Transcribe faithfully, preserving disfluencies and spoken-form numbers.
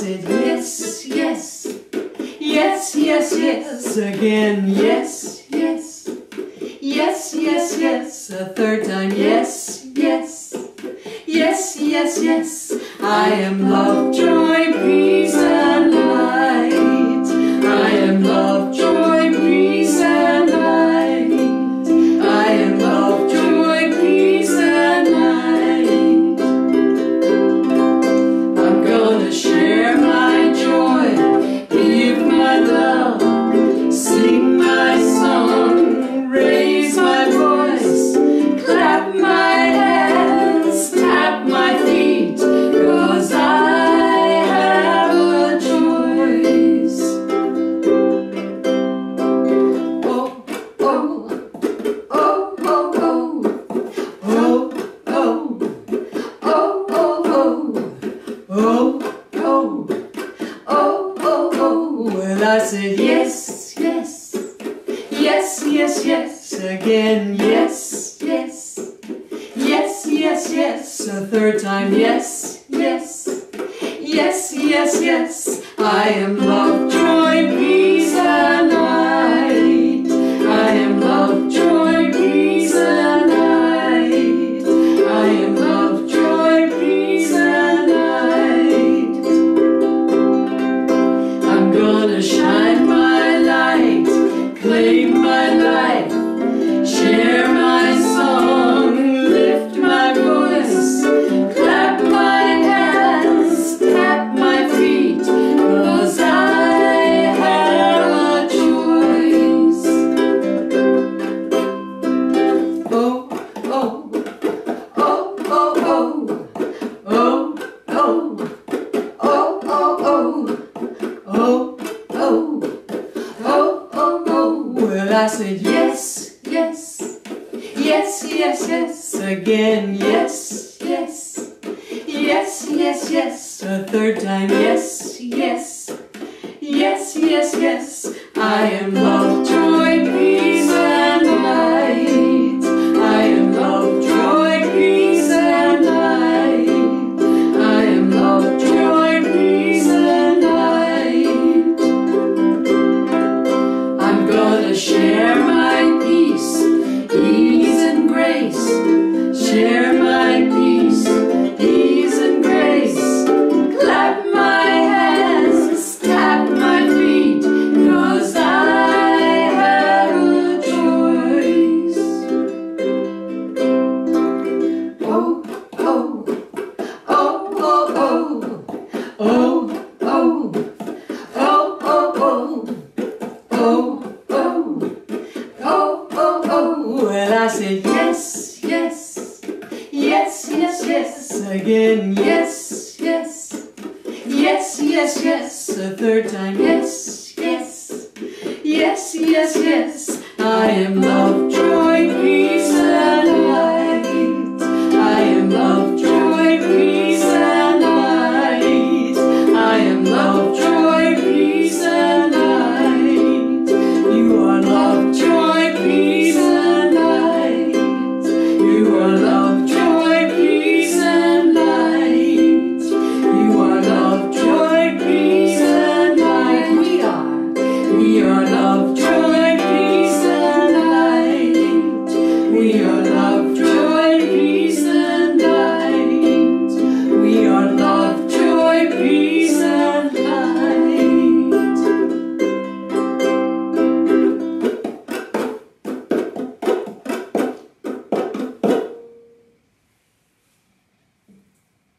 said yes, yes, yes, yes, yes, again, yes, yes, yes, yes, yes, a third time, yes, yes, yes, yes, yes, I am love, joy, peace, and light, I am love, joy, peace, and light, I am love, joy, peace, and light, I'm gonna share my joy, give my love, sing my song, raise my voice, clap my hands, tap my feet, 'cause I have a choice. Oh, oh, oh, oh, oh, oh, oh, oh, oh, oh, oh, oh, oh, oh, well, I said yes, yes, yes, yes, yes, again, yes, yes, yes, yes, yes, a third time, yes, yes, yes, yes, yes, I am love, joy, peace, and light, I am love, joy, peace, and light, I am love, joy, peace, and light, I'm gonna shine my light, claim my life, share my song, lift my voice, clap my hands, tap my feet, 'cause I have a choice. Oh, oh, oh, oh, oh, oh, oh, oh, oh, oh, oh, oh, oh, oh, oh, well, I said yes, yes, yes, yes, yes, again, yes, yes, yes, yes, yes, a third time, yes, yes, yes, yes, yes, I am love, joy, peace, and light, I am love, joy, peace, and light, I am love, joy, peace, and light, I'm gonna share my peace, ease and grace, share my peace, ease and grace, clap my hands, tap my feet, 'cause I have a choice. Oh, oh, oh, oh, oh, oh, oh, oh, oh, oh, oh, oh, oh, oh, oh, well, I said yes, yes, yes, yes, yes, again, yes, yes, yes, yes, yes, a third time, yes.